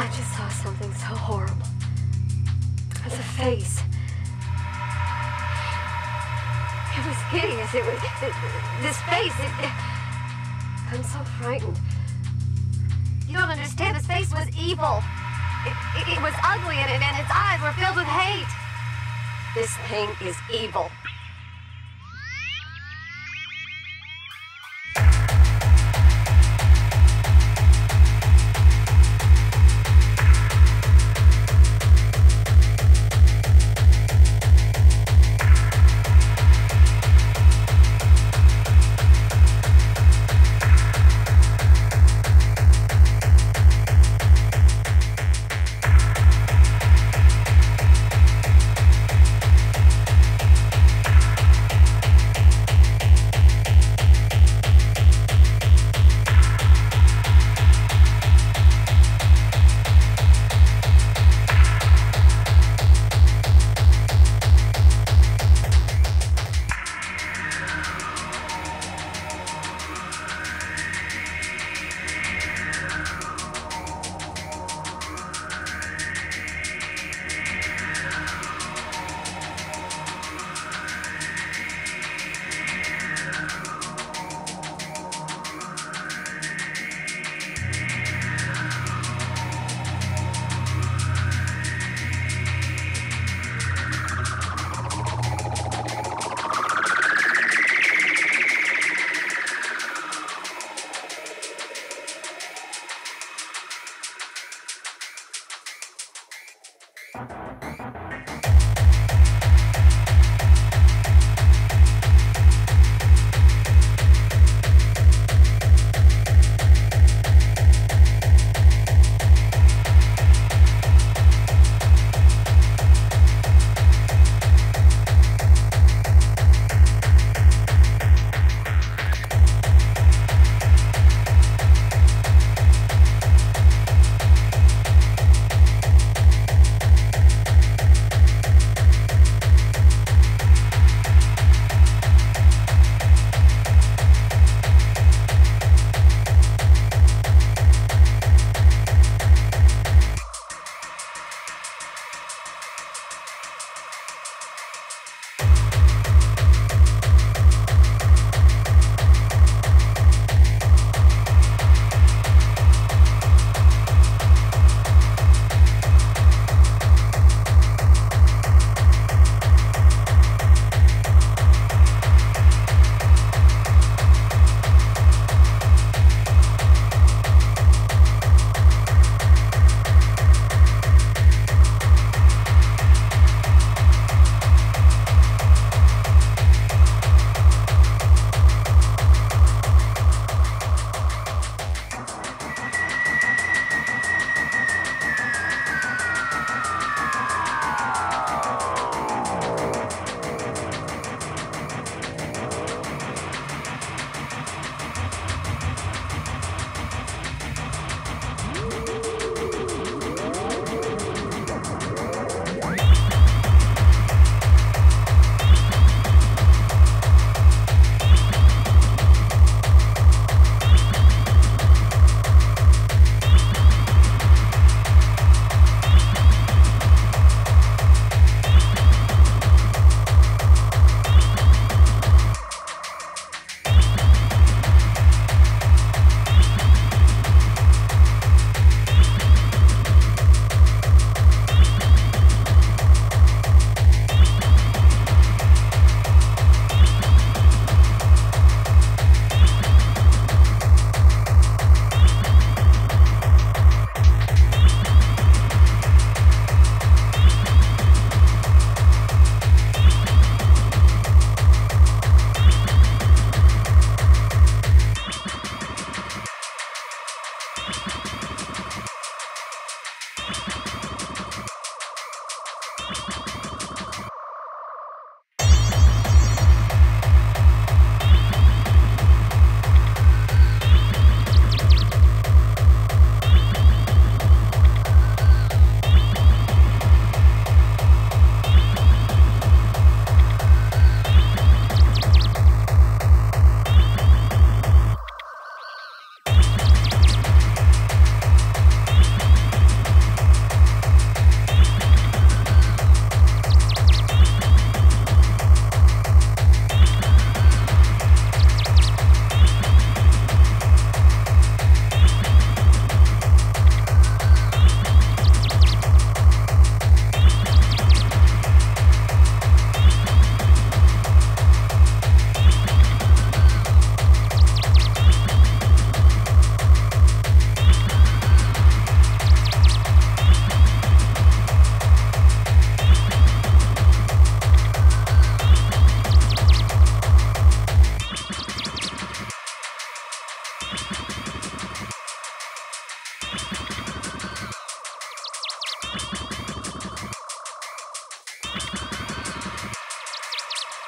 I just saw something so horrible. It was a face. It was hideous. It was this face. I'm so frightened. You don't understand. This face was evil. It was ugly, and its eyes were filled with hate. This thing is evil.